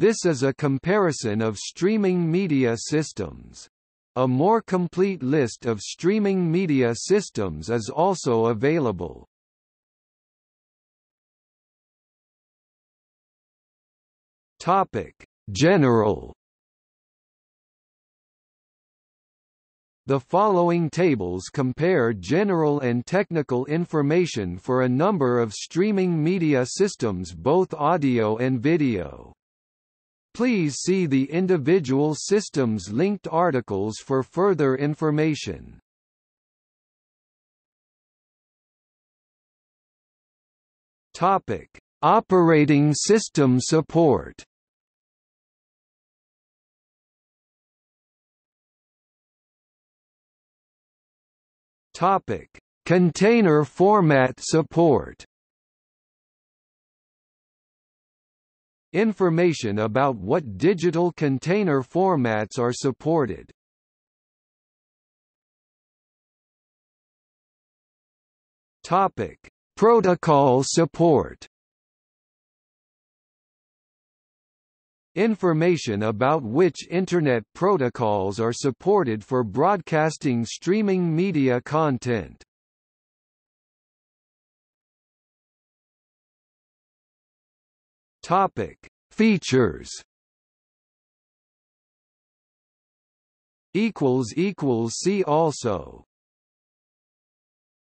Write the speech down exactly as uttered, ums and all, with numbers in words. This is a comparison of streaming media systems. A more complete list of streaming media systems is also available. Topic: General. The following tables compare general and technical information for a number of streaming media systems, both audio and video. Please see the individual systems linked articles for further information. Topic: Operating system support. Topic: Container format support. Information about what digital container formats are supported. Topic: Protocol support. Information about which Internet protocols are supported for broadcasting streaming media content. Topic: Features. Equals equals see also.